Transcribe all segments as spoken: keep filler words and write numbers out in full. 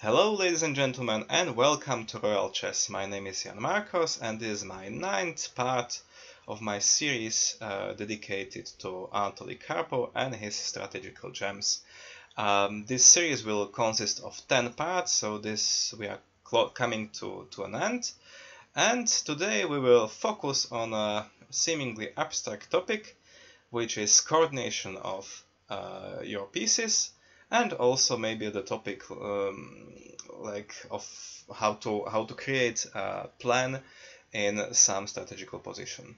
Hello ladies and gentlemen, and welcome to Royal Chess. My name is Ján Markoš, and this is my ninth part of my series uh, dedicated to Anatoly Karpov and his strategical gems. Um, this series will consist of ten parts, so this we are coming to, to an end. And today we will focus on a seemingly abstract topic, which is coordination of uh, your pieces. And also maybe the topic um, like of how to how to create a plan in some strategical position,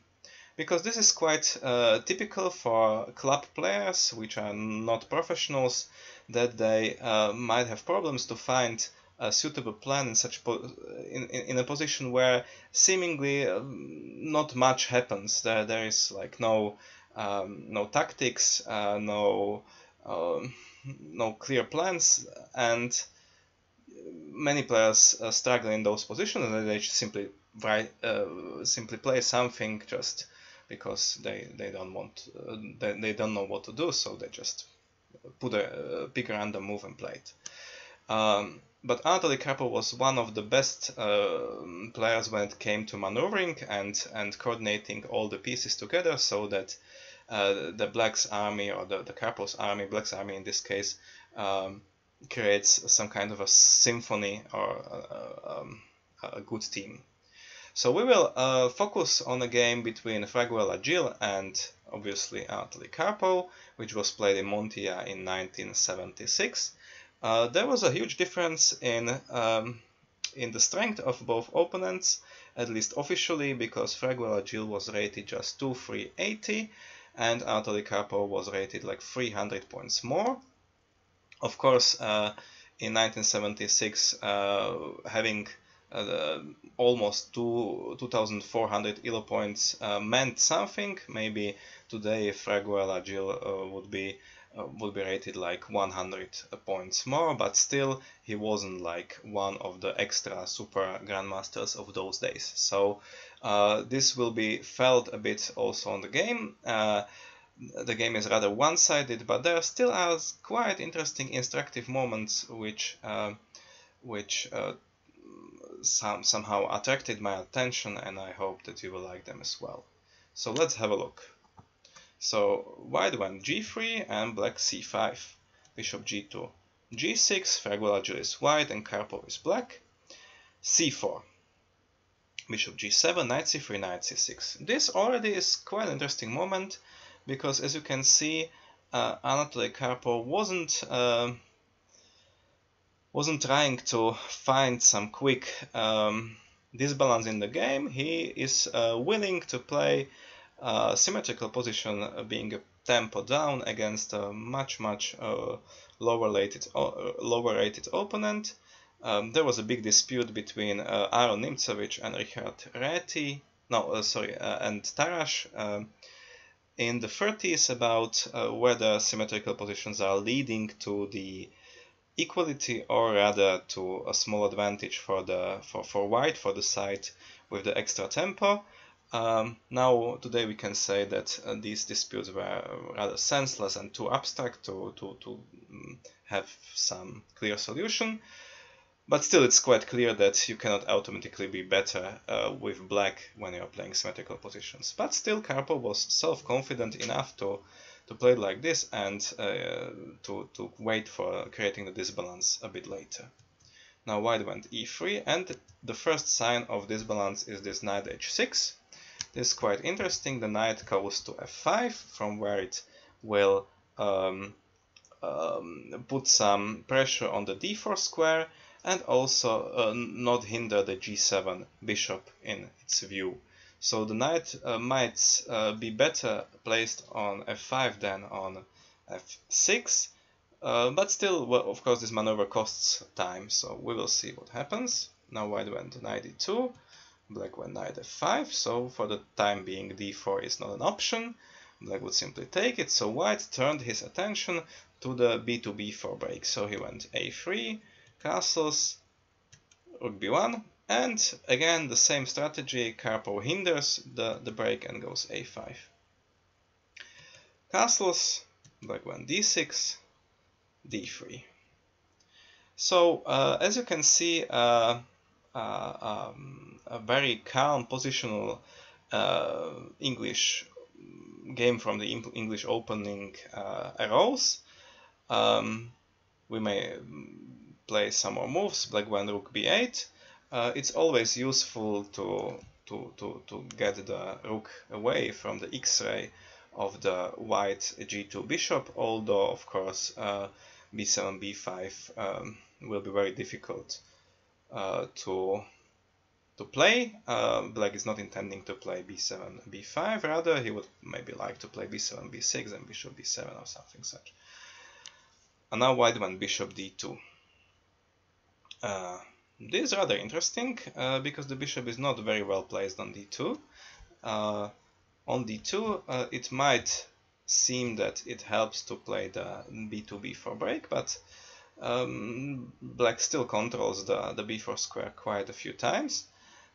because this is quite uh, typical for club players which are not professionals, that they uh, might have problems to find a suitable plan in such po in, in in a position where seemingly not much happens. There there is like no um, no tactics, uh, no. Um, no clear plans, and many players uh, struggle in those positions, and they just simply write, uh, simply play something just because they they don't want uh, they, they don't know what to do, so they just put a uh, pick a random move and play it. Um, but Anatoly Karpov was one of the best uh, players when it came to maneuvering and and coordinating all the pieces together, so that Uh, the Black's army, or the, the Karpov's army, Black's army in this case, um, creates some kind of a symphony or a, a, a good team. So we will uh, focus on a game between Fraguela Gil and obviously Anatoly Karpov, which was played in Montilla in nineteen seventy-six. Uh, there was a huge difference in um, in the strength of both opponents, at least officially, because Fraguela Gil was rated just two three eighty. And Anatoly Karpov was rated like three hundred points more. Of course, uh, in nineteen seventy-six, uh, having uh, the almost two thousand four hundred E L O points uh, meant something. Maybe today Fraguela Gil uh, would be uh, would be rated like one hundred points more, but still he wasn't like one of the extra super grandmasters of those days. So. Uh, this will be felt a bit also on the game. Uh, the game is rather one-sided, but there still are quite interesting instructive moments which uh, which uh, some, somehow attracted my attention, and I hope that you will like them as well. So let's have a look. So white went g three and black c five, bishop g two, g six, Fraguela Gil is white and Karpov is black, c four. Bishop g seven, knight c three, knight c six. This already is quite an interesting moment, because as you can see, uh, Anatoly Karpov wasn't uh, wasn't trying to find some quick um, disbalance in the game. He is uh, willing to play a symmetrical position, uh, being a tempo down against a much much uh, lower rated uh, lower rated opponent. Um, there was a big dispute between uh, Aron Nimzovich and Richard Reti, no, uh, sorry, uh, and Tarash uh, in the thirties about uh, whether symmetrical positions are leading to the equality or rather to a small advantage for the for, for white, for the side with the extra tempo. Um, now today we can say that uh, these disputes were rather senseless and too abstract to to to have some clear solution. But still, it's quite clear that you cannot automatically be better uh, with black when you are playing symmetrical positions. But still, Karpov was self-confident enough to to play like this and uh, to to wait for creating the disbalance a bit later. Now white went e three, and the first sign of disbalance is this knight h six. This is quite interesting. The knight goes to f five, from where it will um, um, put some pressure on the d four square, and also uh, not hinder the g seven bishop in its view. So the knight uh, might uh, be better placed on f five than on f six, uh, but still, well, of course, this maneuver costs time, so we will see what happens. Now white went to knight e two, black went knight f five, so for the time being d four is not an option. Black would simply take it, so white turned his attention to the b two b four break, so he went a three, castles, rook b one, and again the same strategy. Karpov hinders the, the break and goes a five. Castles, black went d six, d three. So uh, as you can see, uh, uh, um, a very calm positional uh, English game from the English opening uh, arose. Um, we may play some more moves. Black went rook b eight. Uh, it's always useful to to to to get the rook away from the X-ray of the white g two bishop. Although of course uh, b seven b five um, will be very difficult uh, to to play. Uh, black is not intending to play b seven b five. Rather, he would maybe like to play b seven b six and bishop b seven or something such. And now white went bishop d two. Uh, this is rather interesting uh, because the bishop is not very well placed on d two. Uh, on d two, uh, it might seem that it helps to play the b two b four break, but um, black still controls the, the b four square quite a few times.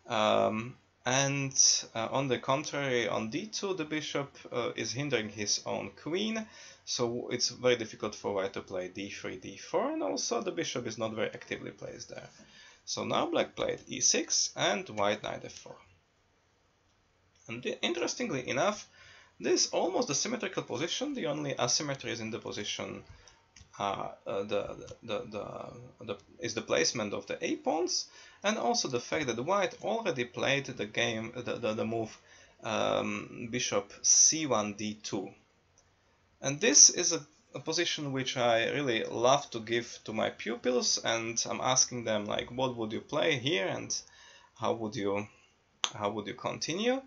Um, and uh, on the contrary, on d two, the bishop uh, is hindering his own queen. So it's very difficult for white to play d three, d four, and also the bishop is not very actively placed there. So now black played e six and white knight f four. And interestingly enough, this is almost a symmetrical position. The only asymmetries in the position are uh, the, the, the, the, the, is the placement of the a pawns, and also the fact that white already played the game, the, the, the move um, bishop c one, d two. And this is a, a position which I really love to give to my pupils, and I'm asking them like, what would you play here, and how would you how would you continue?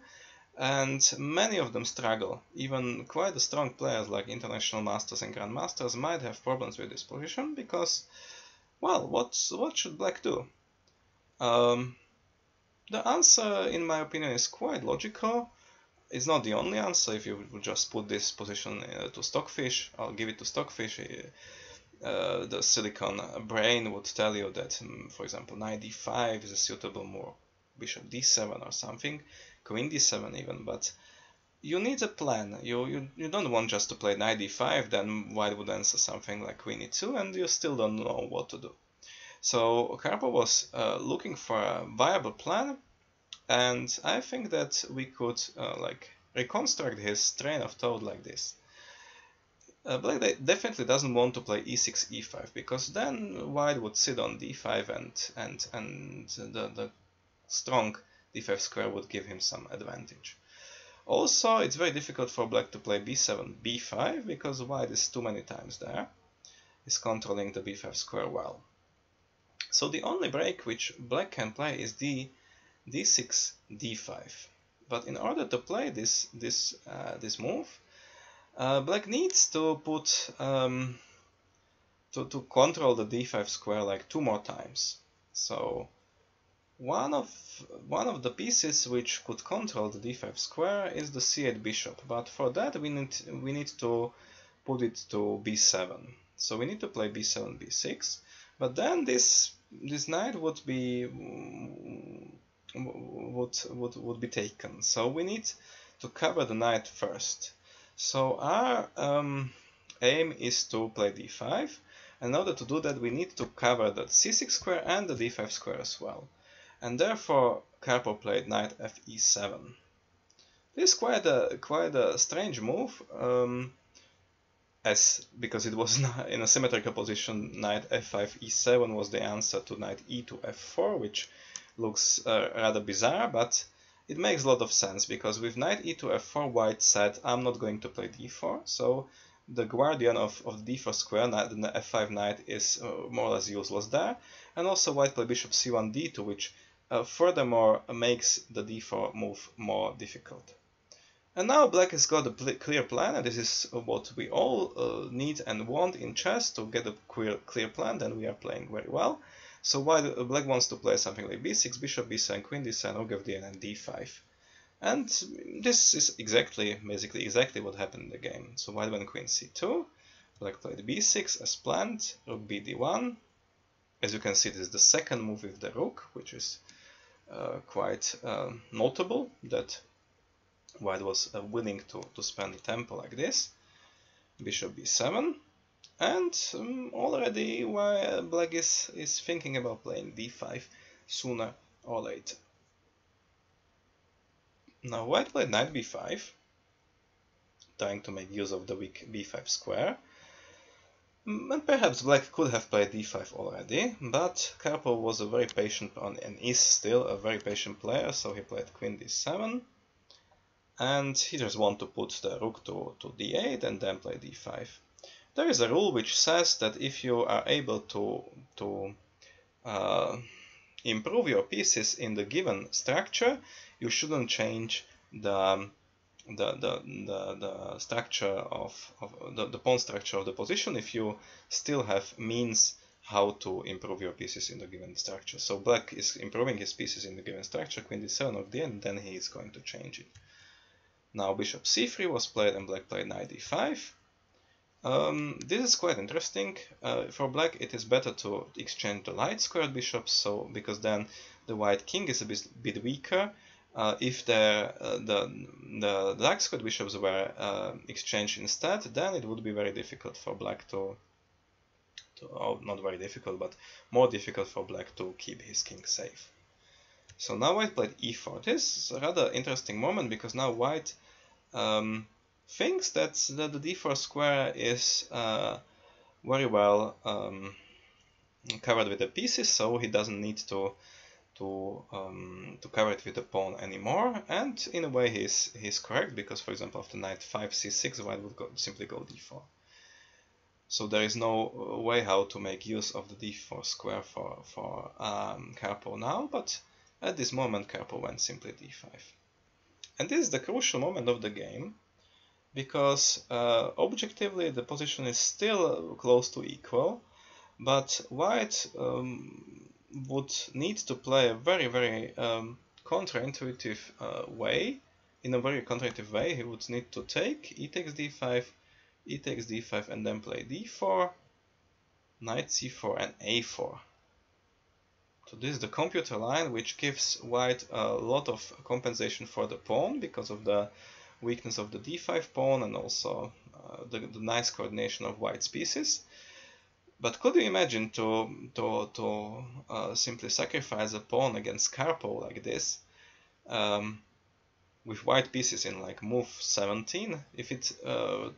And many of them struggle. Even quite the strong players like international masters and grandmasters might have problems with this position because, well, what's what should black do? Um, the answer, in my opinion, is quite logical. It's not the only answer. If you would just put this position uh, to Stockfish, or give it to Stockfish, uh, the silicon brain would tell you that, um, for example, knight d five is a suitable move, bishop d seven or something, queen d seven even. But you need a plan. You you, you don't want just to play knight d five, then white would answer something like queen e two, and you still don't know what to do. So Karpov was uh, looking for a viable plan. And I think that we could uh, like reconstruct his train of thought like this. Uh, black definitely doesn't want to play e six, e five, because then white would sit on d five, and and and the the strong d five square would give him some advantage. Also, it's very difficult for black to play b seven, b five, because white is too many times there. He's controlling the b five square well. So the only break which black can play is d. d six, d five. But in order to play this this uh, this move, uh, black needs to put um, to to control the d five square like two more times. So one of one of the pieces which could control the d five square is the c eight bishop. But for that we need we need to put it to b seven. So we need to play b seven, b six. But then this this knight would be Would, would, would be taken. So we need to cover the knight first. So our um, aim is to play d five. In order to do that, we need to cover the c six square and the d five square as well. And therefore, Karpov played knight f e seven. This is quite a, quite a strange move, um, as because it was in a symmetrical position. Knight f five, e seven was the answer to knight e two, f four, which looks uh, rather bizarre, but it makes a lot of sense, because with knight e two, f four, white said, I'm not going to play d four, so the guardian of, of the d four square, knight, the f five knight, is uh, more or less useless there, and also white played bishop c one, d two, which uh, furthermore makes the d four move more difficult. And now black has got a pl clear plan, and this is what we all uh, need and want in chess, to get a clear, clear plan, then we are playing very well. So white, black wants to play something like b six, bishop, b seven, queen, d seven, rook of d eight, and d five. And this is exactly, basically exactly what happened in the game. So white went queen c two, black played b six as planned, rook b d one. As you can see, this is the second move with the rook, which is uh, quite uh, notable, that white was uh, willing to, to spend the tempo like this. Bishop b seven, And um, already while black is, is thinking about playing d five sooner or later. Now white played knight b five, trying to make use of the weak b five square. And perhaps black could have played d five already, but Karpov was a very patient pawn and is still a very patient player, so he played queen d seven. And he just wanted to put the rook to, to d eight and then play d five. There is a rule which says that if you are able to, to uh, improve your pieces in the given structure, you shouldn't change the The, the, the, the structure of, of the, the pawn structure of the position if you still have means how to improve your pieces in the given structure. So black is improving his pieces in the given structure, queen d seven of the end, then he is going to change it. Now bishop c three was played and black played knight d five. Um, this is quite interesting. Uh, for black it is better to exchange the light squared bishops, so because then the white king is a bit, bit weaker. Uh, if the, uh, the, the black squared bishops were uh, exchanged instead, then it would be very difficult for black to, to oh, not very difficult, but more difficult for black to keep his king safe. So now white played e four. This is a rather interesting moment because now white um, thinks that, that the d four square is uh, very well um, covered with the pieces, so he doesn't need to To, um, to cover it with the pawn anymore, and in a way he's, he's correct, because for example after knight five c six white would go, simply go d four. So there is no way how to make use of the d four square for, for um, Karpov now, but at this moment Karpov went simply d five. And this is the crucial moment of the game, because uh, objectively the position is still close to equal, but white um, would need to play a very, very um, counterintuitive uh, way. In a very counterintuitive way, he would need to take e takes d five, e takes d five, and then play d four, knight c four, and a four. So this is the computer line, which gives white a lot of compensation for the pawn because of the weakness of the d five pawn and also uh, the, the nice coordination of white's pieces. But could you imagine to to to uh, simply sacrifice a pawn against Karpov like this, um, with white pieces in like move seventeen? If it, uh,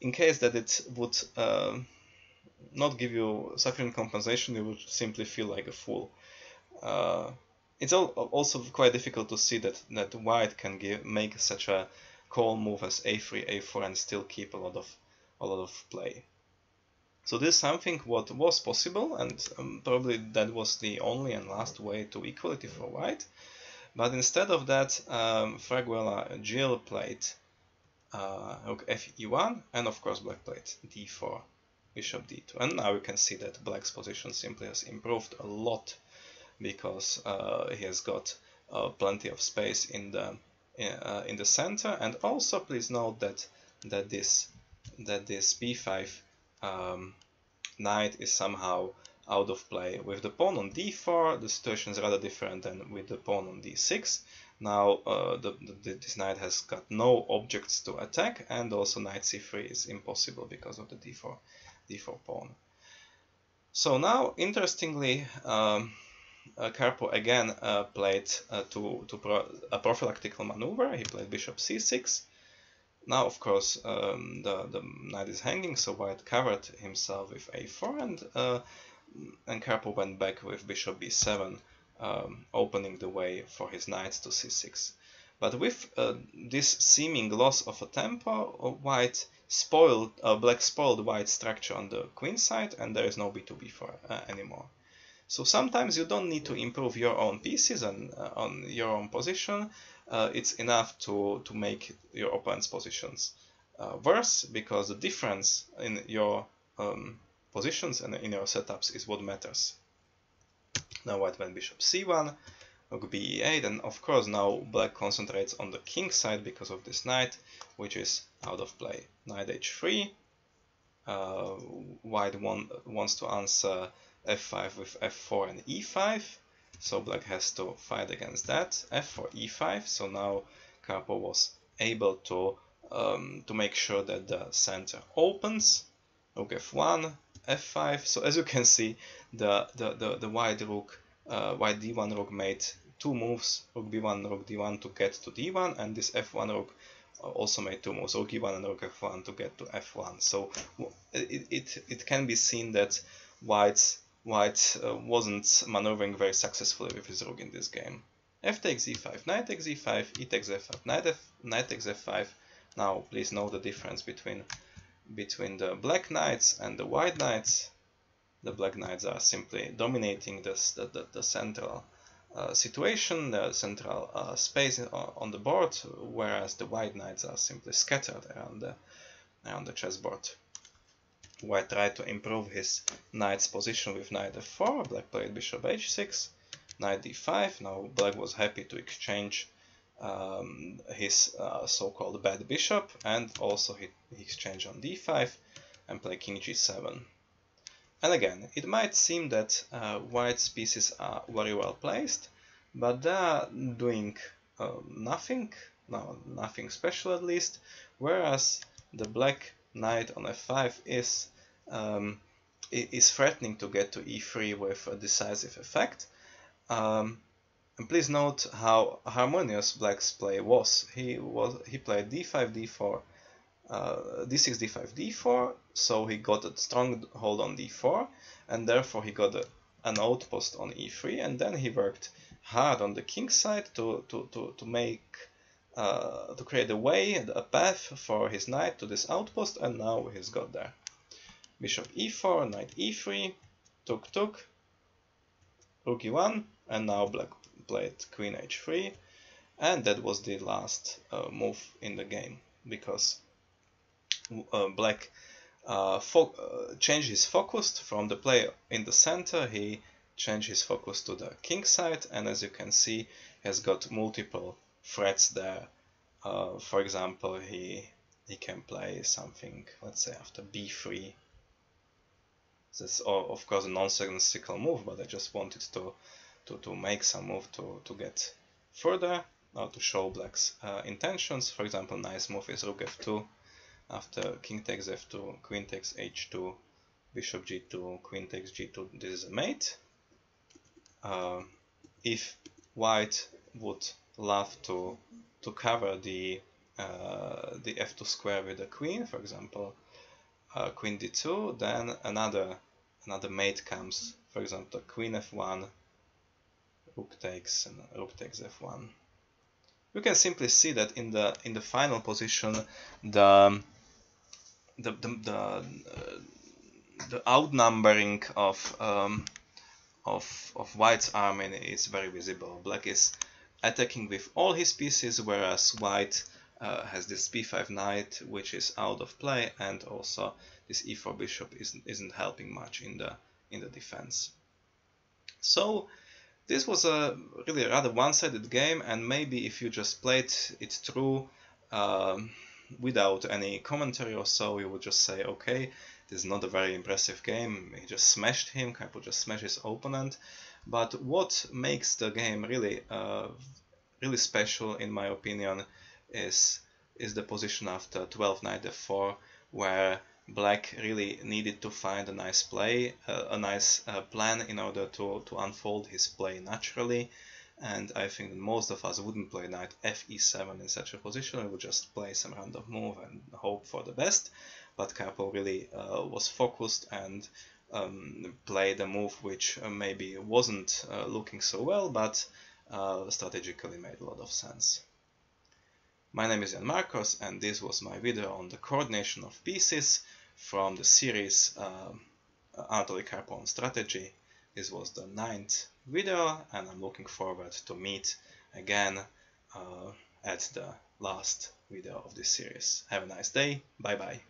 in case that it would uh, not give you sufficient compensation, you would simply feel like a fool. Uh, it's all, also quite difficult to see that that white can give make such a call move as a three, a four, and still keep a lot of a lot of play. So this is something what was possible, and um, probably that was the only and last way to equality for white. But instead of that, um, Fraguela Gil played uh, rook f e one, and of course black played d four, bishop d two. And now you can see that black's position simply has improved a lot, because uh, he has got uh, plenty of space in the, uh, in the center. And also please note that, that this that this b five um, knight is somehow out of play. With the pawn on d four, the situation is rather different than with the pawn on d six. Now uh, the, the, this knight has got no objects to attack, and also knight c three is impossible because of the d four, d four pawn. So now, interestingly, um, uh, Karpov again uh, played uh, to, to pro a prophylactical maneuver. He played bishop c six. Now, of course, um, the, the knight is hanging, so white covered himself with a four, and, uh, and Karpov went back with bishop b seven, um, opening the way for his knights to c six. But with uh, this seeming loss of a tempo, white spoiled, uh, black spoiled white's structure on the queen side, and there is no b two b four uh, anymore. So sometimes you don't need to improve your own pieces and uh, on your own position. Uh, it's enough to, to make your opponent's positions uh, worse, because the difference in your um, positions and in your setups is what matters. Now white went bishop c one, rook b eight, and of course now black concentrates on the king side because of this knight, which is out of play. Knight h three, uh, white won, wants to answer f five with f four and e five. So black has to fight against that. f four, e five, so now Karpov was able to um, to make sure that the center opens. Rook f one, f five. So as you can see, the the the, the white rook, uh, white d one rook made two moves: rook b one, rook d one to get to d one, and this f one rook also made two moves: rook e one and rook f one to get to f one. So it it it can be seen that white's White uh, wasn't maneuvering very successfully with his rook in this game. F takes e five, knight takes e five, e takes f five, knight, F, knight takes f five. Now please know the difference between between the black knights and the white knights. The black knights are simply dominating this, the, the, the central uh, situation, the central uh, space on the board, whereas the white knights are simply scattered around the, around the chessboard. White tried to improve his knight's position with knight f four, black played bishop h six, knight d five. Now black was happy to exchange um, his uh, so-called bad bishop, and also he, he exchanged on d five and played king g seven. And again, it might seem that uh, white's pieces are very well placed, but they are doing uh, nothing, no, nothing special at least, whereas the black knight on f five is um, is threatening to get to e three with a decisive effect. Um, and please note how harmonious black's play was. He was he played d five, d four, uh, d six, d five, d four. So he got a stronghold on d four, and therefore he got a, an outpost on e three. And then he worked hard on the king's side to to to to make. Uh, to create a way and a path for his knight to this outpost, and now he's got there. Bishop e four, knight e three, took took, rook e one, and now black played queen h three, and that was the last uh, move in the game, because uh, black uh, fo uh, changed his focus from the play in the center. He changed his focus to the king side, and as you can see, has got multiple threats there. Uh, for example, he he can play something, let's say, after b three. That's all, of course, a nonsensical move, but I just wanted to to, to make some move to, to get further, or to show black's uh, intentions. For example, nice move is rook f two, after king takes f two, queen takes h two, bishop g two, queen takes g two. This is a mate. Uh, if white would love to to cover the uh, the f two square with a queen, for example, uh, queen d two, then another another mate comes. For example, queen f one, rook takes, and rook takes f one. You can simply see that in the in the final position, the the the the, uh, the outnumbering of um, of of white's army is very visible. Black is attacking with all his pieces, whereas white uh, has this b five knight, which is out of play, and also this e four bishop isn't isn't helping much in the in the defense. So this was a really rather one-sided game, and maybe if you just played it through um, without any commentary or so, you would just say, okay, this is not a very impressive game. He just smashed him. Karpov just smashed his opponent. But what makes the game really, uh, really special, in my opinion, is is the position after twelve knight f four, where black really needed to find a nice play, uh, a nice uh, plan in order to to unfold his play naturally. And I think that most of us wouldn't play knight f e seven in such a position. We would just play some random move and hope for the best. But Karpov really uh, was focused and Um, played a move which uh, maybe wasn't uh, looking so well, but uh, strategically made a lot of sense. My name is Ján Markoš, and this was my video on the coordination of pieces from the series uh, Anatoly Karpov on Strategy. This was the ninth video, and I'm looking forward to meet again uh, at the last video of this series. Have a nice day, bye bye.